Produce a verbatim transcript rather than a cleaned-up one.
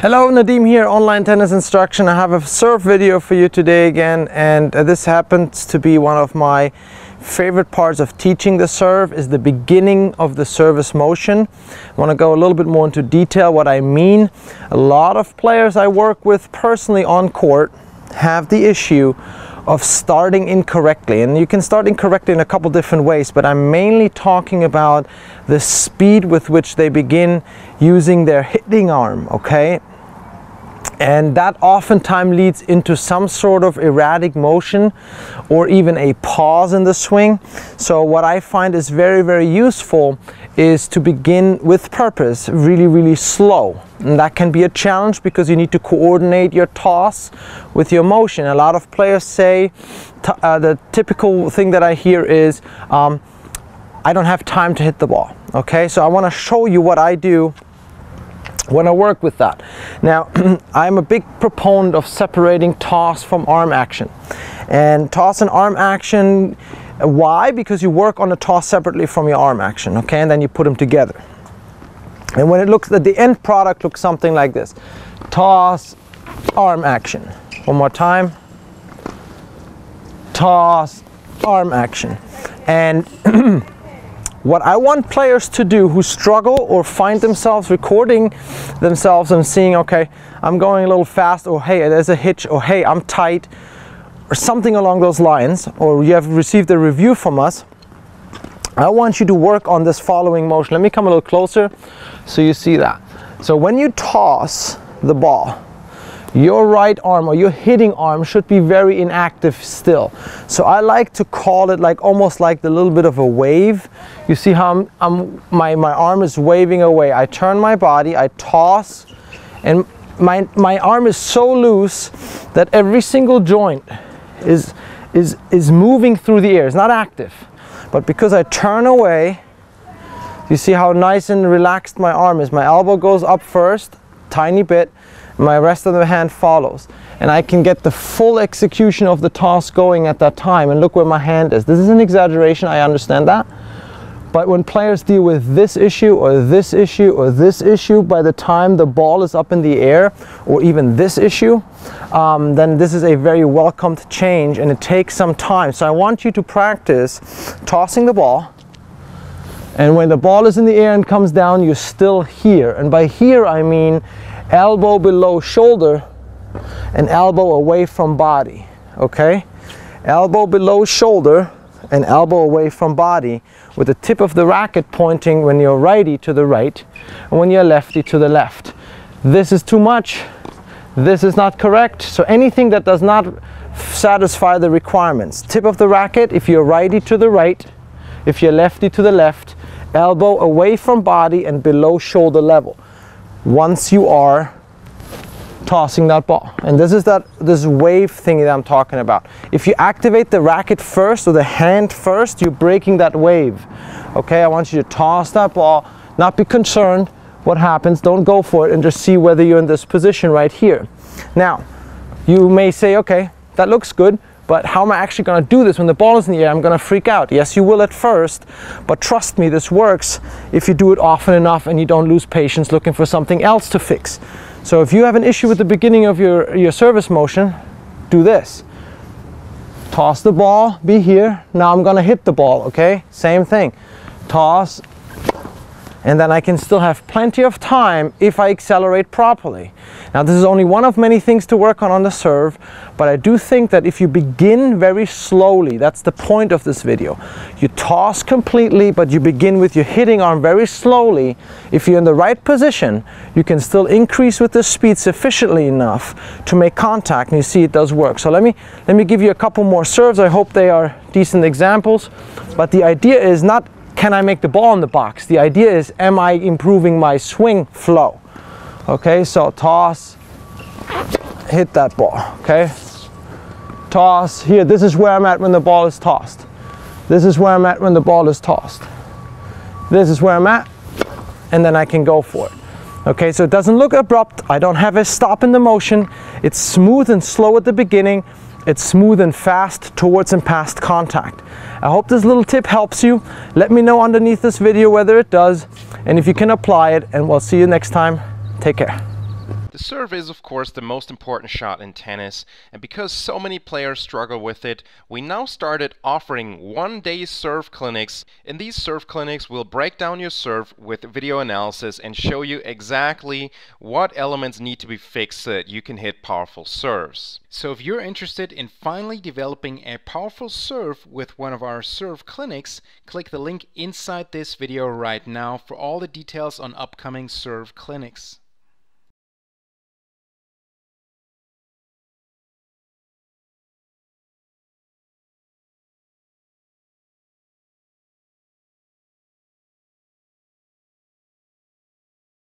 Hello, Nadim here, Online Tennis Instruction. I have a serve video for you today again, and uh, this happens to be one of my favorite parts of teaching the serve, is the beginning of the service motion. I want to go a little bit more into detail what I mean. A lot of players I work with personally on court have the issue of starting incorrectly, and you can start incorrectly in a couple different ways, but I'm mainly talking about the speed with which they begin using their hitting arm, okay? And that oftentimes leads into some sort of erratic motion or even a pause in the swing. So what I find is very, very useful is to begin with purpose, really, really slow. And that can be a challenge because you need to coordinate your toss with your motion. A lot of players say, uh, the typical thing that I hear is, um, I don't have time to hit the ball. Okay, so I want to show you what I do when I work with that. Now, I'm a big proponent of separating toss from arm action. And toss and arm action, why? Because you work on the toss separately from your arm action, okay? And then you put them together. And when it looks at the end product, looks something like this. Toss, arm action. One more time. Toss, arm action. And what I want players to do who struggle or find themselves recording themselves and seeing, okay, I'm going a little fast, or hey, there's a hitch, or hey, I'm tight, or something along those lines, or you have received a review from us, I want you to work on this following motion. Let me come a little closer so you see that. So when you toss the ball, your right arm or your hitting arm should be very inactive still. So I like to call it like almost like the little bit of a wave. You see how I'm, I'm, my, my arm is waving away. I turn my body, I toss, and my, my arm is so loose that every single joint is, is, is moving through the air. It's not active. But because I turn away, you see how nice and relaxed my arm is. My elbow goes up first, tiny bit, my rest of the hand follows. And I can get the full execution of the toss going at that time. And look where my hand is. This is an exaggeration, I understand that. But when players deal with this issue or this issue or this issue, by the time the ball is up in the air, or even this issue, um, then this is a very welcomed change, and it takes some time. So I want you to practice tossing the ball, and when the ball is in the air and comes down, you're still here. And by here I mean elbow below shoulder and elbow away from body, okay? Elbow below shoulder and elbow away from body, with the tip of the racket pointing, when you're righty, to the right, and when you're lefty, to the left. This is too much. This is not correct. So anything that does not satisfy the requirements. Tip of the racket, if you're righty, to the right, if you're lefty, to the left, elbow away from body and below shoulder level. Once you are tossing that ball. And this is that this wave thing that I'm talking about. If you activate the racket first or the hand first, you're breaking that wave. Okay, I want you to toss that ball, not be concerned what happens, don't go for it, and just see whether you're in this position right here. Now, you may say, okay, that looks good, but how am I actually going to do this when the ball is in the air? I'm going to freak out. Yes, you will at first, but trust me, this works if you do it often enough and you don't lose patience looking for something else to fix. So if you have an issue with the beginning of your, your service motion, do this. Toss the ball, be here. Now I'm going to hit the ball, okay? Same thing. Toss, and then I can still have plenty of time if I accelerate properly. Now this is only one of many things to work on on the serve, but I do think that if you begin very slowly, that's the point of this video. You toss completely, but you begin with your hitting arm very slowly. If you're in the right position, you can still increase with the speed sufficiently enough to make contact, and you see it does work. So let me, let me give you a couple more serves. I hope they are decent examples, but the idea is not can I make the ball in the box? The idea is, am I improving my swing flow? Okay, so toss, hit that ball, okay? Toss, here, this is where I'm at when the ball is tossed. This is where I'm at when the ball is tossed. This is where I'm at, and then I can go for it. Okay, so it doesn't look abrupt. I don't have a stop in the motion. It's smooth and slow at the beginning. It's smooth and fast towards and past contact. I hope this little tip helps you. Let me know underneath this video whether it does and if you can apply it, and we'll see you next time. Take care. The serve is, of course, the most important shot in tennis, and because so many players struggle with it, we now started offering one-day serve clinics. In these serve clinics, we'll break down your serve with video analysis and show you exactly what elements need to be fixed so that you can hit powerful serves. So if you're interested in finally developing a powerful serve with one of our serve clinics, click the link inside this video right now for all the details on upcoming serve clinics.